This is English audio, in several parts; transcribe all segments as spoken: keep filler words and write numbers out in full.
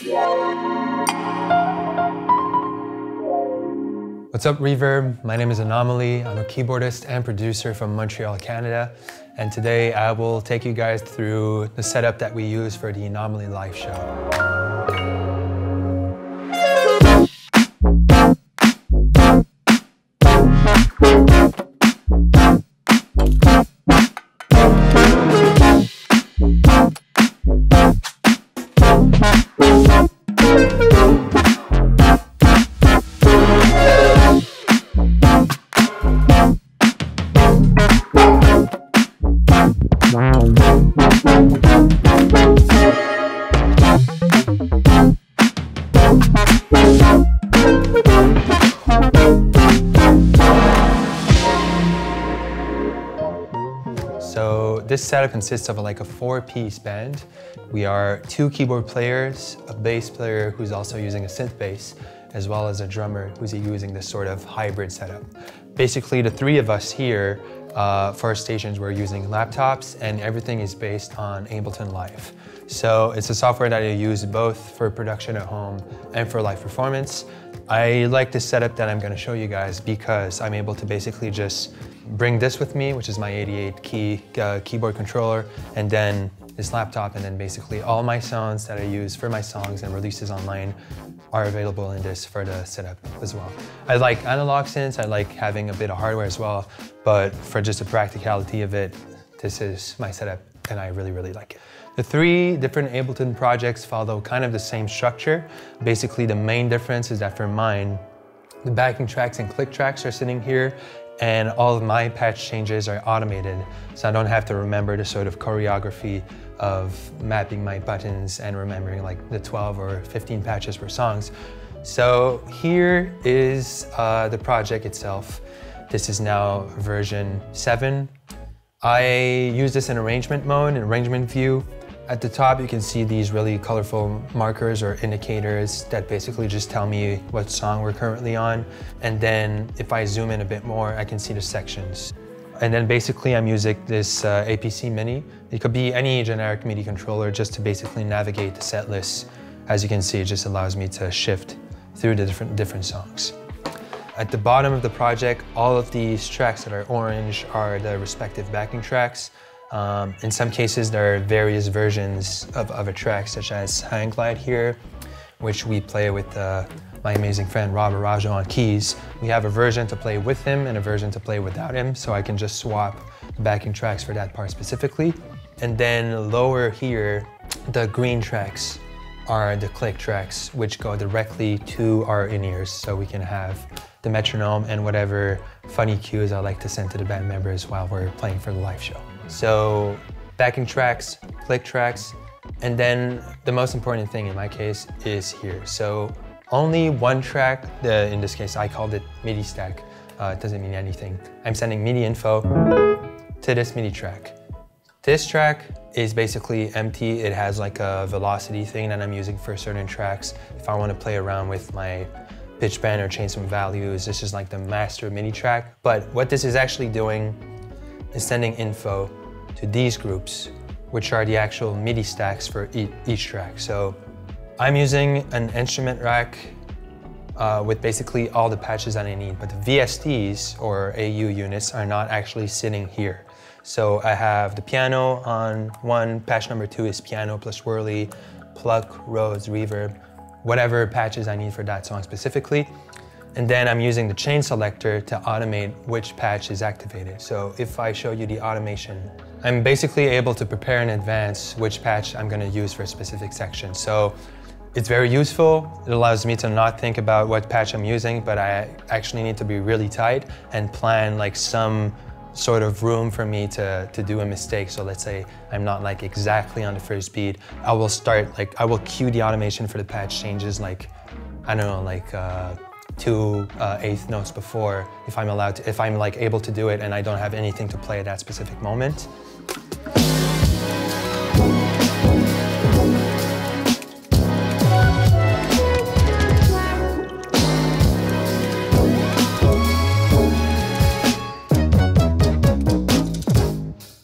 What's up, Reverb? My name is Anomalie. I'm a keyboardist and producer from Montreal, Canada. And today I will take you guys through the setup that we use for the Anomalie live show. This setup consists of like a four-piece band. We are two keyboard players, a bass player who's also using a synth bass, as well as a drummer who's using this sort of hybrid setup. Basically, the three of us here uh, for our stations, we're using laptops, and everything is based on Ableton Live. So it's a software that I use both for production at home and for live performance. I like this setup that I'm going to show you guys because I'm able to basically just bring this with me, which is my eighty-eight key uh, keyboard controller, and then this laptop, and then basically all my sounds that I use for my songs and releases online are available in this for the setup as well. I like analog synths, I like having a bit of hardware as well, but for just the practicality of it, this is my setup and I really, really like it. The three different Ableton projects follow kind of the same structure. Basically, the main difference is that for mine, the backing tracks and click tracks are sitting here, and all of my patch changes are automated, so I don't have to remember the sort of choreography of mapping my buttons and remembering like the twelve or fifteen patches per songs. So here is uh, the project itself. This is now version seven. I use this in arrangement mode, in arrangement view. At the top, you can see these really colorful markers or indicators that basically just tell me what song we're currently on. And then if I zoom in a bit more, I can see the sections. And then basically I'm using this uh, A P C Mini. It could be any generic MIDI controller just to basically navigate the set list. As you can see, it just allows me to shift through the different, different songs. At the bottom of the project, all of these tracks that are orange are the respective backing tracks. Um, in some cases, there are various versions of other tracks, such as Hang Glide here, which we play with uh, my amazing friend Rob Arajo on keys. We have a version to play with him and a version to play without him, so I can just swap the backing tracks for that part specifically. And then lower here, the green tracks are the click tracks, which go directly to our in-ears, so we can have the metronome and whatever funny cues I like to send to the band members while we're playing for the live show. So backing tracks, click tracks, and then the most important thing in my case is here. So only one track, the, in this case I called it MIDI stack, uh, it doesn't mean anything. I'm sending MIDI info to this MIDI track. This track is basically empty. It has like a velocity thing that I'm using for certain tracks. If I want to play around with my pitch bend or change some values, this is like the master MIDI track. But what this is actually doing is sending info to these groups, which are the actual MIDI stacks for each, each track. So I'm using an instrument rack uh, with basically all the patches that I need, but the V S Ts or A U units are not actually sitting here. So I have the piano on one, patch number two is piano plus whirly, pluck, Rhodes, reverb, whatever patches I need for that song specifically. And then I'm using the chain selector to automate which patch is activated. So if I show you the automation, I'm basically able to prepare in advance which patch I'm going to use for a specific section. So it's very useful. It allows me to not think about what patch I'm using, but I actually need to be really tight and plan like some sort of room for me to, to do a mistake. So let's say I'm not like exactly on the first beat. I will start like, I will cue the automation for the patch changes like, I don't know, like, uh, two uh, eighth notes before, if I'm allowed to, if I'm like able to do it and I don't have anything to play at that specific moment.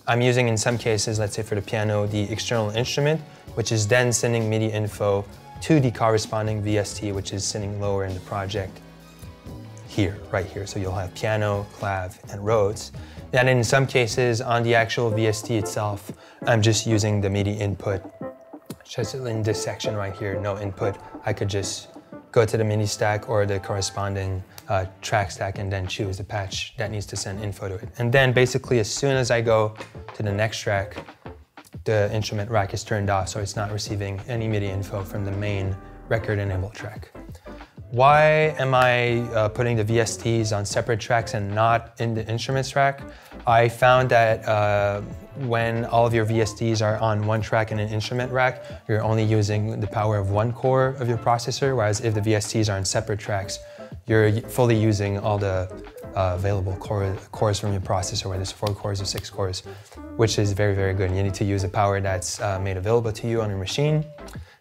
I'm using in some cases, let's say for the piano, the external instrument, which is then sending MIDI info to the corresponding V S T, which is sitting lower in the project here, right here. So you'll have piano, clav, and Rhodes. And in some cases, on the actual V S T itself, I'm just using the MIDI input, just in this section right here, no input. I could just go to the MIDI stack or the corresponding uh, track stack and then choose the patch that needs to send info to it. And then basically, as soon as I go to the next track, the instrument rack is turned off, so it's not receiving any MIDI info from the main record-enabled track. Why am I uh, putting the V S Ts on separate tracks and not in the instruments rack? I found that uh, when all of your V S Ts are on one track in an instrument rack, you're only using the power of one core of your processor, whereas if the V S Ts are on separate tracks, you're fully using all the uh, available core, cores from your processor, whether it's four cores or six cores, which is very, very good. And you need to use the power that's uh, made available to you on your machine.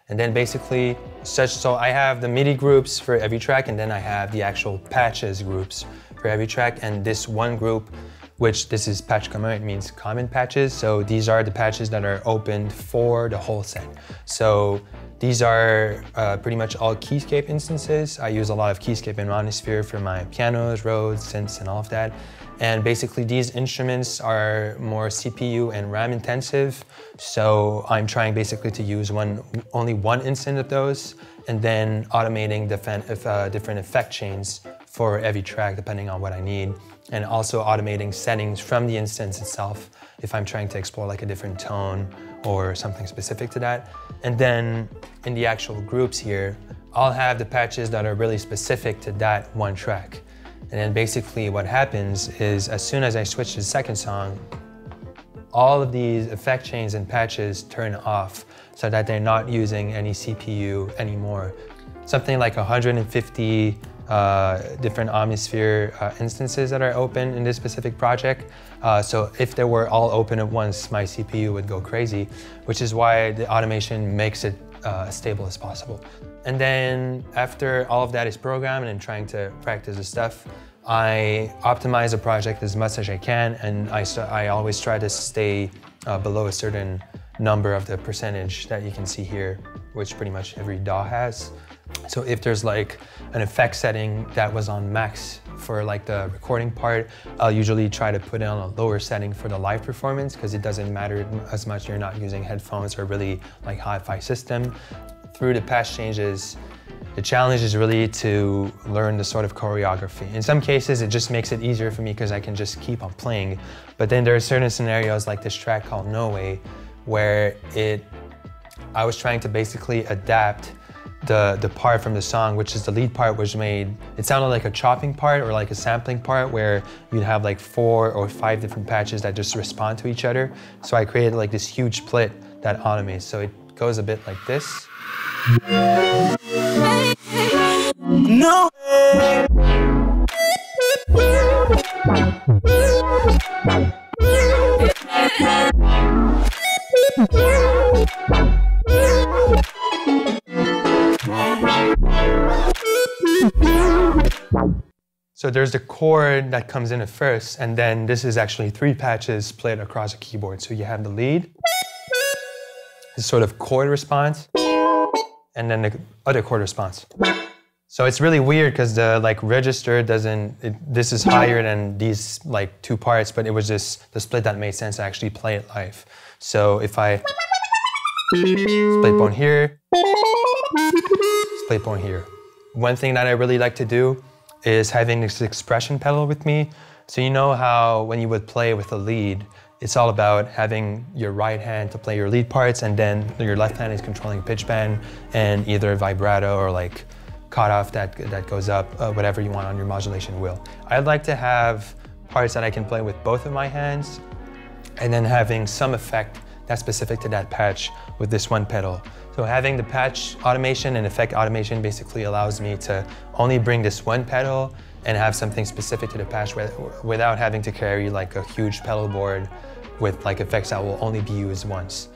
And then basically, such so I have the MIDI groups for every track, and then I have the actual patches groups for every track. And this one group, which this is patch common, it means common patches. So these are the patches that are opened for the whole set. So these are uh, pretty much all Keyscape instances. I use a lot of Keyscape and Omnisphere for my pianos, Rhodes, synths, and all of that. And basically, these instruments are more C P U and RAM intensive. So I'm trying basically to use one, only one instance of those, and then automating the fan, uh, different effect chains for every track, depending on what I need. And also automating settings from the instance itself, if I'm trying to explore like a different tone or something specific to that. And then in the actual groups here, I'll have the patches that are really specific to that one track. And then basically what happens is, as soon as I switch to the second song, all of these effect chains and patches turn off so that they're not using any C P U anymore. Something like one hundred fifty uh, different Omnisphere uh, instances that are open in this specific project. Uh, so if they were all open at once, my C P U would go crazy, which is why the automation makes it Uh, as stable as possible. And then after all of that is programmed and trying to practice the stuff, I optimize a project as much as I can, and I, I always try to stay uh, below a certain number of the percentage that you can see here, which pretty much every D A W has. So if there's like an effect setting that was on max for like the recording part, I'll usually try to put on a lower setting for the live performance, because it doesn't matter as much. You're not using headphones or really like hi-fi system. Through the patch changes, the challenge is really to learn the sort of choreography. In some cases, it just makes it easier for me because I can just keep on playing. But then there are certain scenarios like this track called No Way, where it, I was trying to basically adapt The, the part from the song, which is the lead part, which made, it sounded like a chopping part or like a sampling part where you'd have like four or five different patches that just respond to each other. So I created like this huge split that automates. So it goes a bit like this. No! So there's the chord that comes in at first, and then this is actually three patches split across a keyboard. So you have the lead, this sort of chord response, and then the other chord response. So it's really weird because the like register doesn't, it, this is higher than these like two parts, but it was just the split that made sense to actually play it live. So if I split bone here, split bone here. One thing that I really like to do is having this expression pedal with me. So you know how when you would play with a lead, it's all about having your right hand to play your lead parts, and then your left hand is controlling pitch bend and either vibrato or like cutoff that, that goes up, uh, whatever you want on your modulation wheel. I'd like to have parts that I can play with both of my hands, and then having some effect that's specific to that patch with this one pedal. So having the patch automation and effect automation basically allows me to only bring this one pedal and have something specific to the patch without having to carry like a huge pedal board with like effects that will only be used once.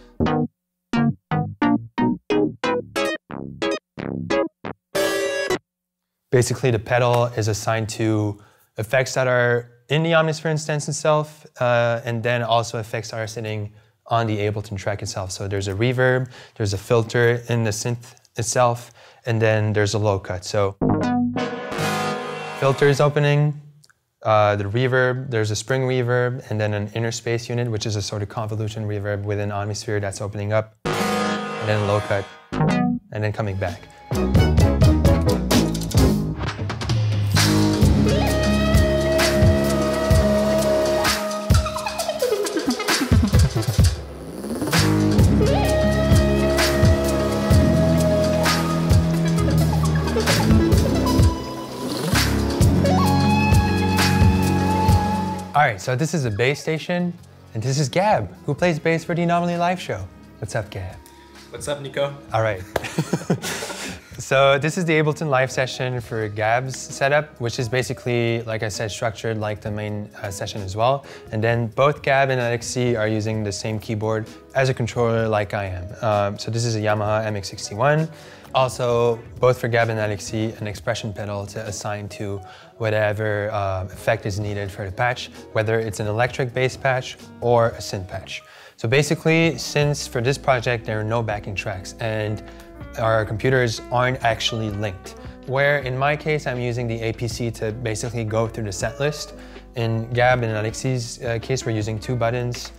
Basically, the pedal is assigned to effects that are in the Omnisphere instance itself, uh, and then also effects that are sitting on the Ableton track itself. So there's a reverb, there's a filter in the synth itself, and then there's a low cut. So filter is opening, uh, the reverb, there's a spring reverb, and then an inner space unit, which is a sort of convolution reverb within Omnisphere that's opening up, and then low cut, and then coming back. Alright, so this is a bass station, and this is Gab, who plays bass for the Anomalie live show. What's up, Gab? What's up, Nico? Alright. So this is the Ableton live session for Gab's setup, which is basically, like I said, structured like the main uh, session as well. And then both Gab and Alexi are using the same keyboard as a controller like I am. Um, so this is a Yamaha M X sixty-one. Also, both for Gab and Alexi, an expression pedal to assign to whatever uh, effect is needed for the patch, whether it's an electric bass patch or a synth patch. So basically, since for this project there are no backing tracks and our computers aren't actually linked, where in my case I'm using the A P C to basically go through the set list. In Gab and Alexi's uh, case, we're using two buttons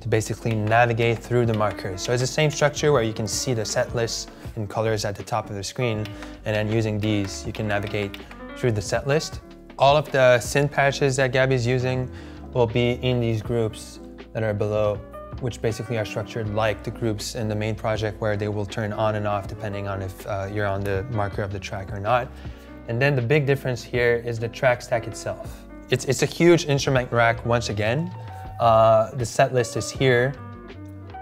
to basically navigate through the markers. So it's the same structure where you can see the set list in colors at the top of the screen, and then using these you can navigate through the set list. All of the synth patches that Gab is using will be in these groups that are below, which basically are structured like the groups in the main project where they will turn on and off depending on if uh, you're on the marker of the track or not. And then the big difference here is the track stack itself. It's, it's a huge instrument rack once again. Uh, the set list is here,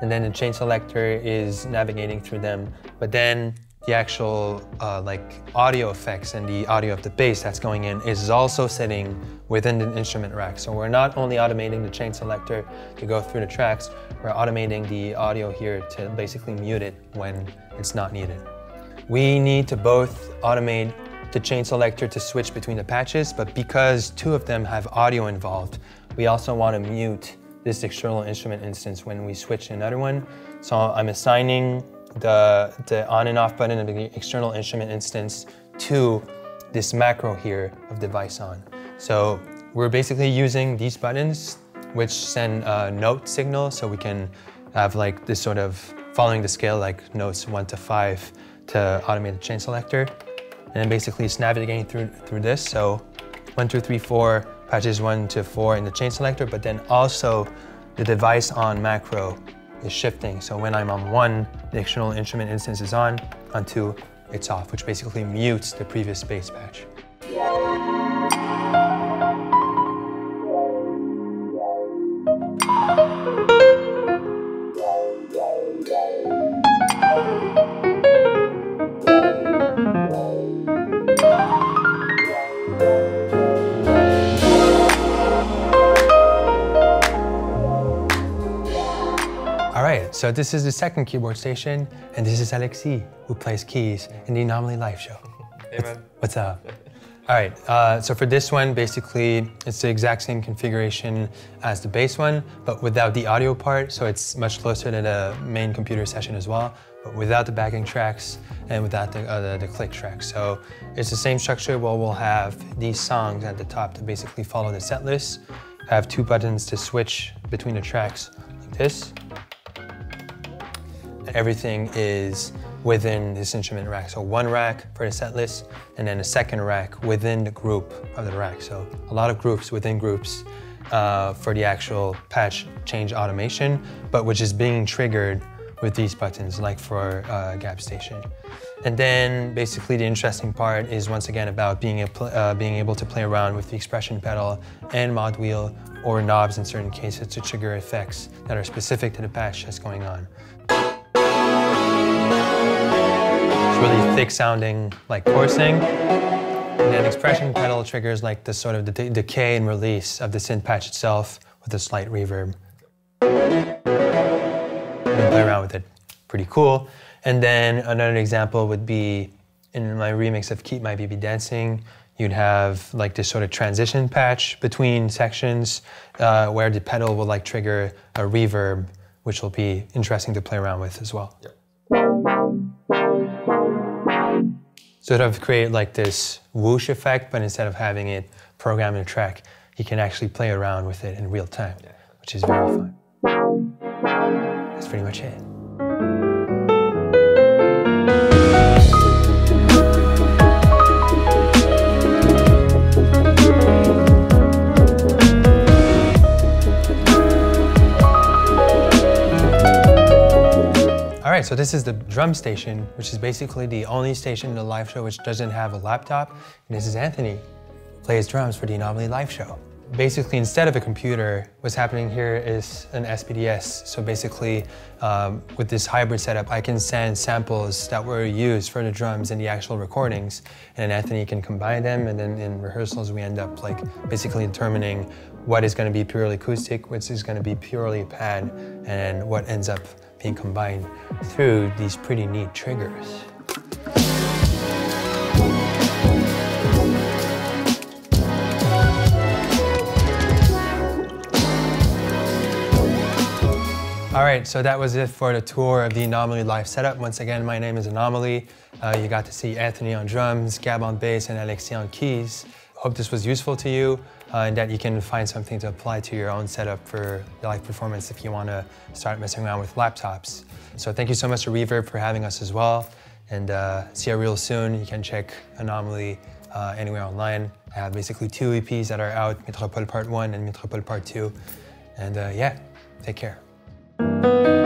and then the chain selector is navigating through them, but then the actual uh, like audio effects and the audio of the bass that's going in is also sitting within the instrument rack. So we're not only automating the chain selector to go through the tracks, we're automating the audio here to basically mute it when it's not needed. We need to both automate the chain selector to switch between the patches, but because two of them have audio involved, we also want to mute this external instrument instance when we switch to another one. So I'm assigning The, the on and off button of the external instrument instance to this macro here of device on. So we're basically using these buttons which send a note signal, so we can have like this sort of following the scale, like notes one to five to automate the chain selector. And then basically it's navigating through, through this. So one, two, three, four, patches one to four in the chain selector, but then also the device on macro is shifting. So when I'm on one, the external instrument instance is on, on two, it's off, which basically mutes the previous bass patch. So this is the second keyboard station, and this is Alexi, who plays keys in the Anomalie live show. Hey, man. What's up? All right, uh, so for this one, basically, it's the exact same configuration as the bass one, but without the audio part, so it's much closer to the main computer session as well, but without the backing tracks and without the, uh, the, the click track. So it's the same structure where we'll have these songs at the top to basically follow the set list, have two buttons to switch between the tracks like this. Everything is within this instrument rack. So one rack for the set list, and then a second rack within the group of the rack. So a lot of groups within groups uh, for the actual patch change automation, but which is being triggered with these buttons, like for uh, Gab Station. And then basically the interesting part is once again about being, uh, being able to play around with the expression pedal and mod wheel or knobs in certain cases to trigger effects that are specific to the patch that's going on. Really thick sounding, like chorusing, and then expression pedal triggers like the sort of the decay and release of the synth patch itself with a slight reverb. You can play around with it, pretty cool. And then another example would be in my remix of Keep My B B Dancing. You'd have like this sort of transition patch between sections uh, where the pedal will like trigger a reverb, which will be interesting to play around with as well. Yeah. Bye. So it'll create like this whoosh effect, but instead of having it programmed in a track, you can actually play around with it in real time, yeah. Which is very fun. That's pretty much it. Alright, so this is the drum station, which is basically the only station in the live show which doesn't have a laptop. And this is Anthony, who plays drums for the Anomalie live show. Basically, instead of a computer, what's happening here is an S P D S. So basically, um, with this hybrid setup, I can send samples that were used for the drums and the actual recordings, and then Anthony can combine them, and then in rehearsals, we end up like basically determining what is going to be purely acoustic, which is going to be purely pad, and what ends up being combined through these pretty neat triggers. All right, so that was it for the tour of the Anomalie live setup. Once again, my name is Anomalie. Uh, you got to see Anthony on drums, Gab on bass, and Alexis on keys. Hope this was useful to you uh, and that you can find something to apply to your own setup for live performance if you want to start messing around with laptops. So thank you so much to Reverb for having us as well. And uh, see you real soon. You can check Anomalie uh, anywhere online. I have basically two E Ps that are out, Metropole Part one and Metropole Part two. And uh, yeah, take care. Thank you.